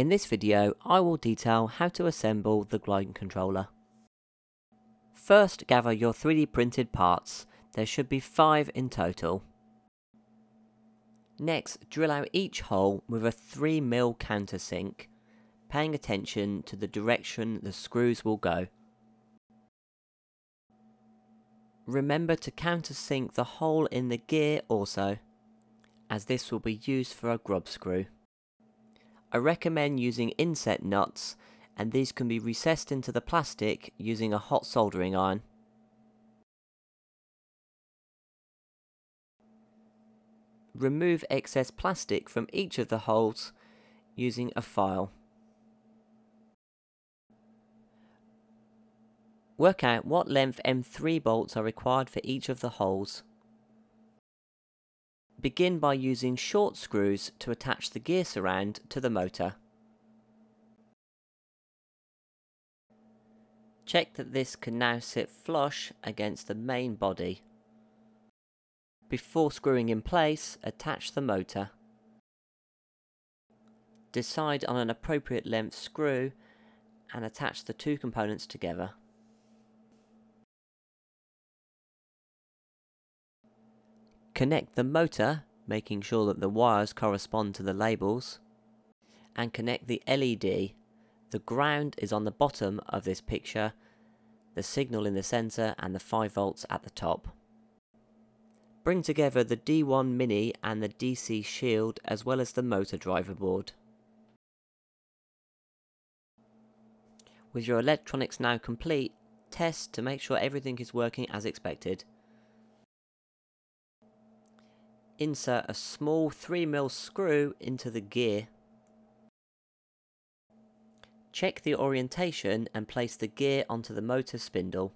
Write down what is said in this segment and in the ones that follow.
In this video, I will detail how to assemble the glide controller. First, gather your 3D printed parts. There should be 5 in total. Next, drill out each hole with a 3 mm countersink, paying attention to the direction the screws will go. Remember to countersink the hole in the gear also, as this will be used for a grub screw. I recommend using inset nuts, and these can be recessed into the plastic using a hot soldering iron. Remove excess plastic from each of the holes using a file. Work out what length M3 bolts are required for each of the holes. Begin by using short screws to attach the gear surround to the motor. Check that this can now sit flush against the main body. Before screwing in place, attach the motor. Decide on an appropriate length screw and attach the two components together. Connect the motor, making sure that the wires correspond to the labels, and connect the LED. The ground is on the bottom of this picture, the signal in the centre and the 5 volts at the top. Bring together the D1 Mini and the DC Shield as well as the motor driver board. With your electronics now complete, test to make sure everything is working as expected. Insert a small 3mm screw into the gear. Check the orientation and place the gear onto the motor spindle.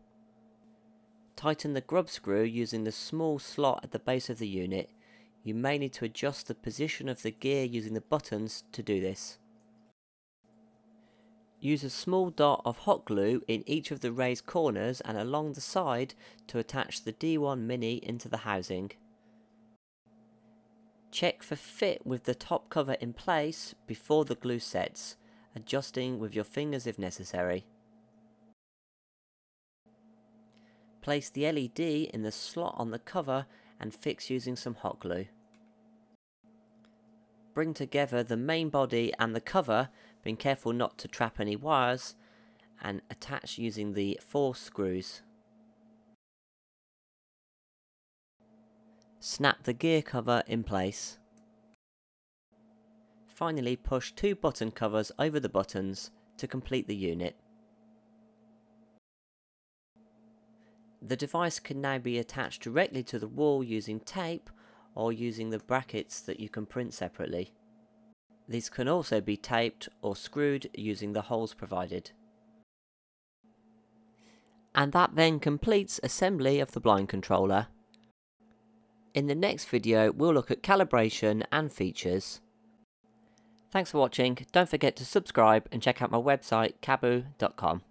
Tighten the grub screw using the small slot at the base of the unit. You may need to adjust the position of the gear using the buttons to do this. Use a small dot of hot glue in each of the raised corners and along the side to attach the D1 Mini into the housing. Check for fit with the top cover in place before the glue sets, adjusting with your fingers if necessary. Place the LED in the slot on the cover and fix using some hot glue. Bring together the main body and the cover, being careful not to trap any wires, and attach using the 4 screws. Snap the gear cover in place. Finally, push 2 button covers over the buttons to complete the unit. The device can now be attached directly to the wall using tape or using the brackets that you can print separately. These can also be taped or screwed using the holes provided. And that then completes assembly of the blind controller. In the next video, we'll look at calibration and features. Thanks for watching. Don't forget to subscribe and check out my website, cabuu.com.